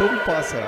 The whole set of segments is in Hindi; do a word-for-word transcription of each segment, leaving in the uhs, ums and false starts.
Então passa.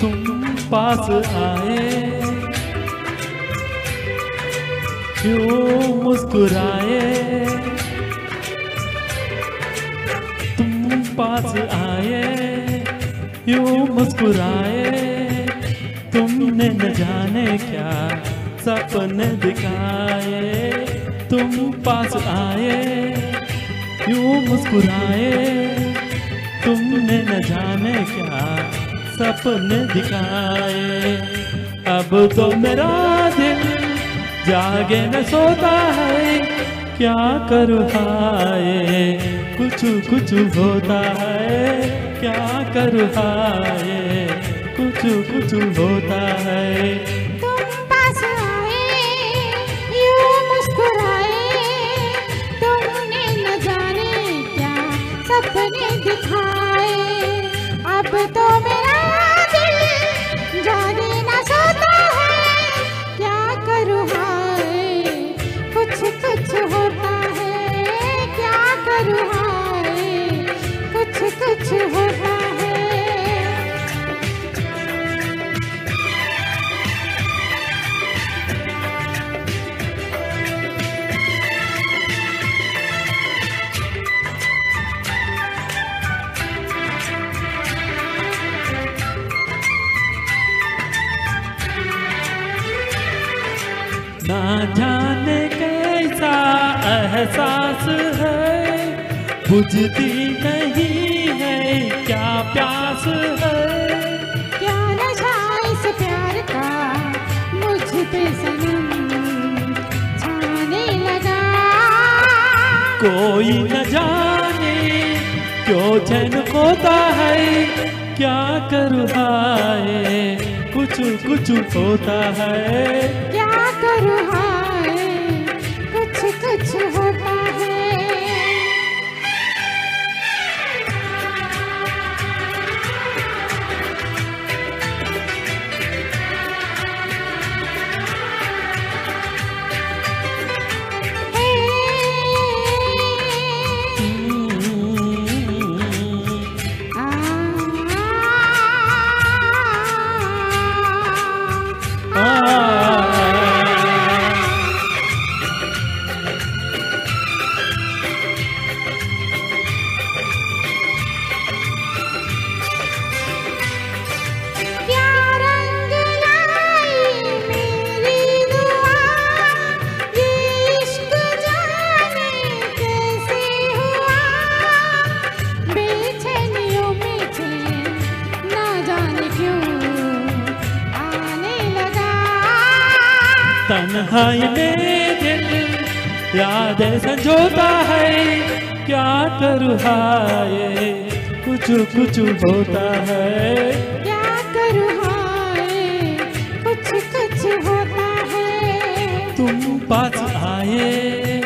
तुम पास आए क्यों मुस्कुराए, तुम पास आए क्यों मुस्कुराए, तुमने न जाने क्या सपने दिखाए। तुम पास आए क्यों मुस्कुराए, तुमने न जाने क्या सपने दिखाए। अब तो मेरा दिल जागे न सोता है, क्या करूँ हाय कुछ कुछ होता है, क्या करूँ हाय कुछ कुछ होता है। तुम पास आए यूं मुस्कुराए, तुमने न जाने क्या सपने दिखाए। अब तो ना जाने कैसा एहसास है, बुझती नहीं है क्या प्यास है। क्या नशा इस प्यार का मुझ पे सनम छाने लगा, कोई न जाने क्यों चैन खोता है, क्या करूँ हाय कुछ कुछ होता है, हाय कुछ कुछ होता है। तन्हाई में दिल यादें संजोता है, क्या करूँ हाय कुछ कुछ होता है, क्या करूँ हाय कुछ कुछ होता है। तुम पास आए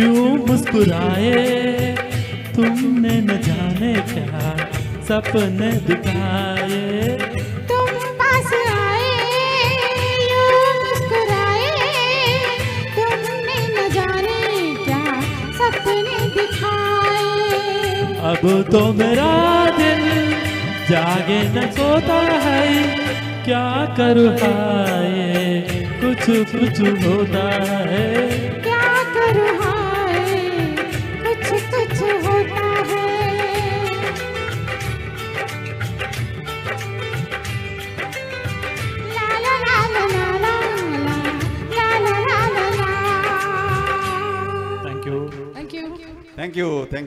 यूं मुस्कुराए, तुमने न जाने क्या सपने दिखाए। अब तो मेरा दिल जागे न सोता है, क्या करूँ हाय कुछ कुछ होता है, क्या करूँ हाय कुछ कुछ होता है। Thank you. Thank you.